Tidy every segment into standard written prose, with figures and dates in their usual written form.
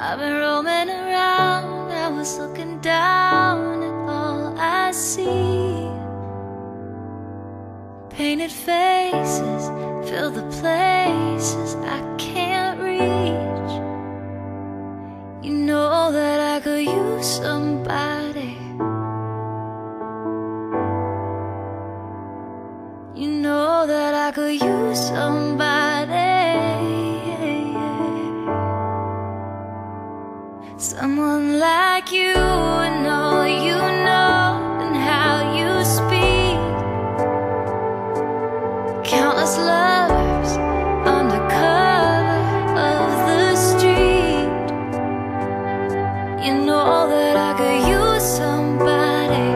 I've been roaming around, I was looking down at all I see. Painted faces fill the places I can't reach. You know that I could use somebody. You know that I could use somebody. Someone like you and all you know and how you speak. Countless lovers under cover of the street. You know that I could use somebody.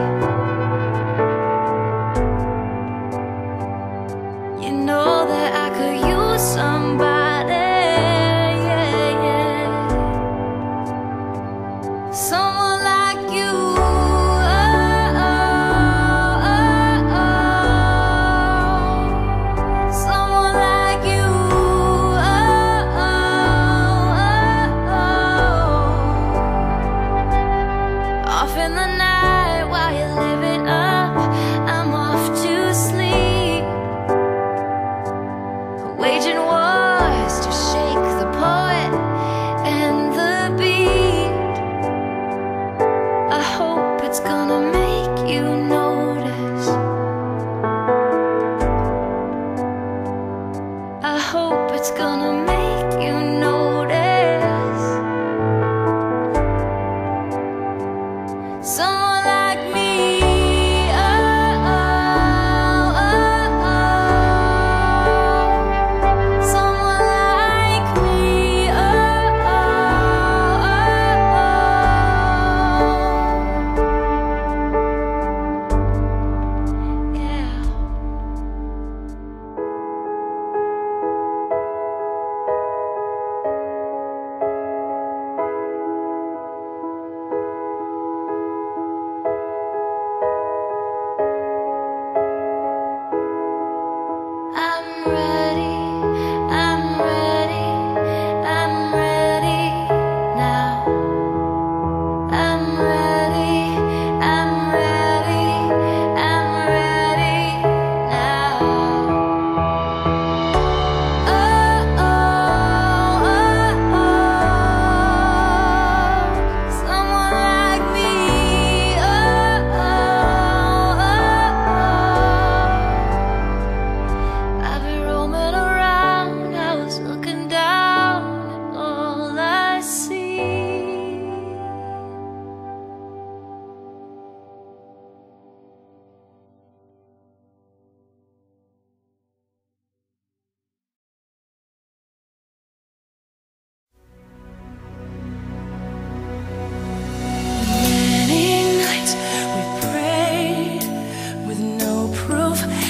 You know that I could use somebody.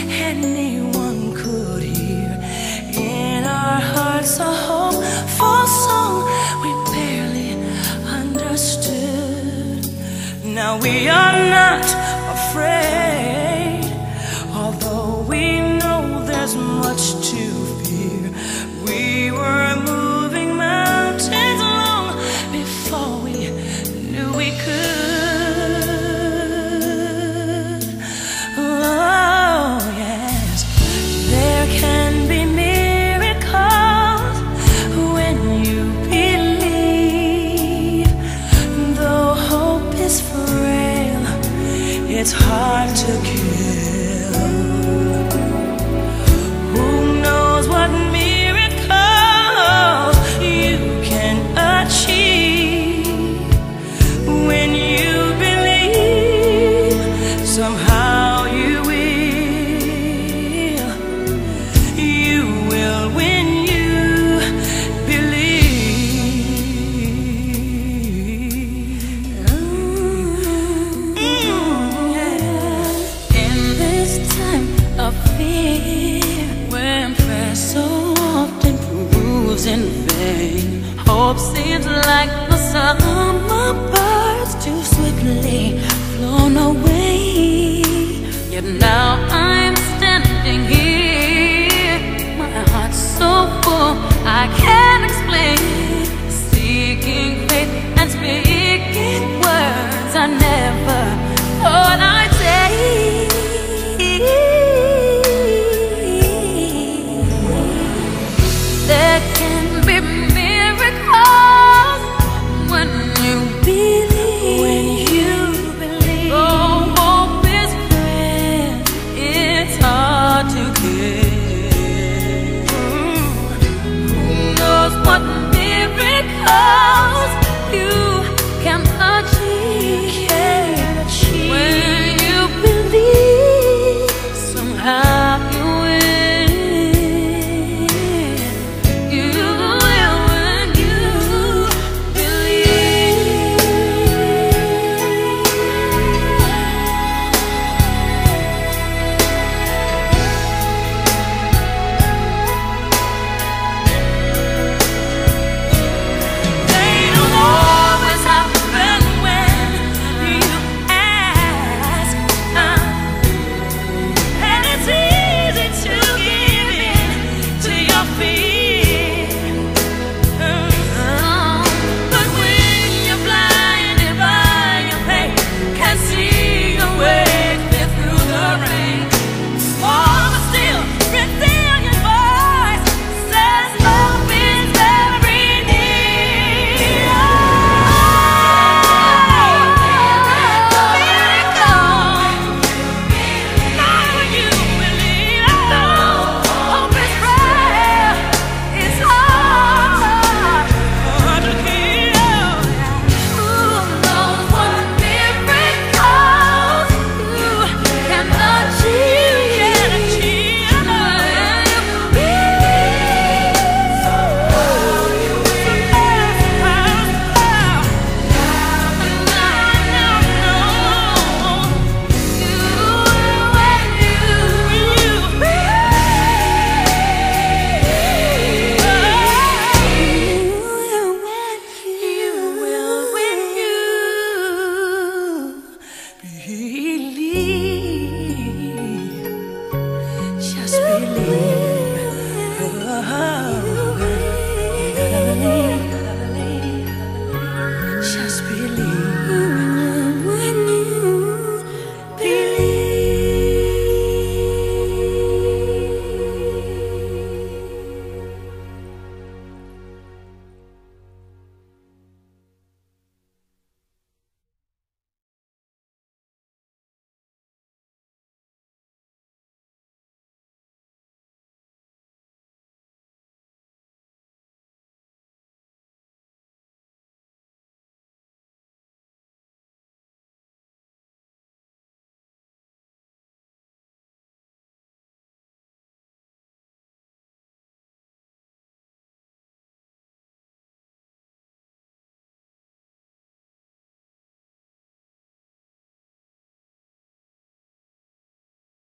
Anyone could now we are not afraid. Although we know there's much to fear, we were moving mountains long before we knew we could. Oh yes, there can be miracles when you believe. Though hope is frail, it's hard to kill. Hope seems like the summer birds, too swiftly flown away. Yet now I'm standing here, my heart's so full I can't explain. Seeking faith and speaking words I never